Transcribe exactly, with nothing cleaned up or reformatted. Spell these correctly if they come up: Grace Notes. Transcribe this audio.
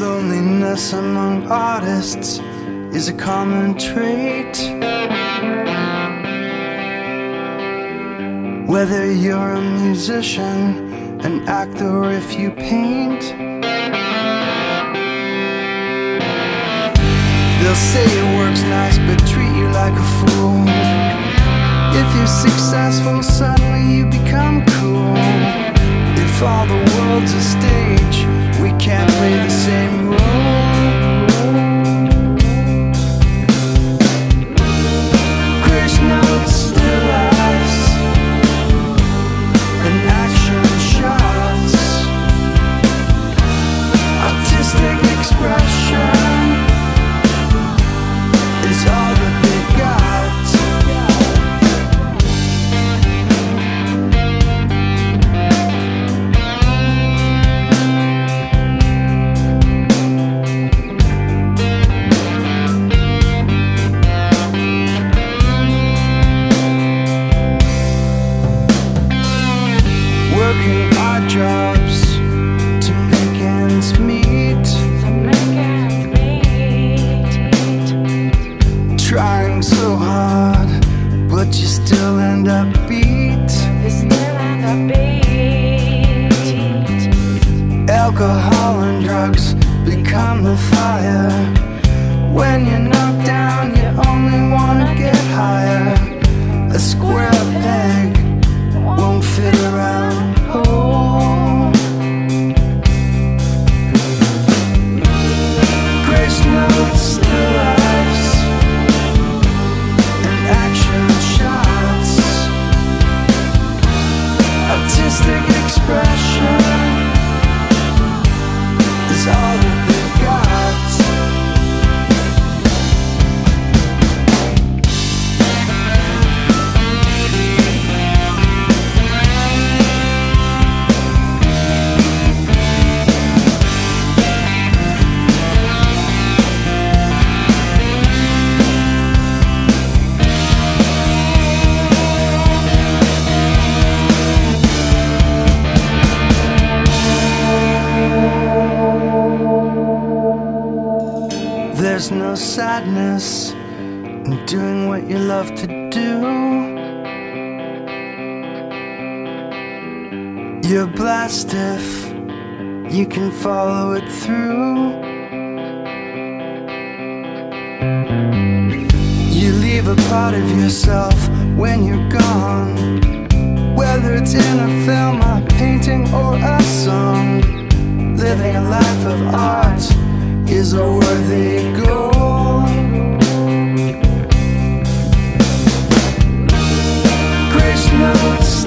Loneliness among artists is a common trait. Whether you're a musician, an actor, or if you paint, they'll say it works nice but treat you like a fool. If you're successful, suddenly you become cool. If all the world's a stage, we can't play the same role. Grace Notes still laughs, and action shots, artistic expression is all that they've got. Alcohol and drugs become the fire. When you're knocked down, you only wanna get higher. A square peg won't fit around hole. Grace Notes still laughs, and action shots, artistic expression is all that they've got. There's no sadness in doing what you love to do. You're blessed if you can follow it through. You leave a part of yourself when you're gone, whether it's in a film, a painting, or a song. Living a life of art is a worthy goal. Grace Notes.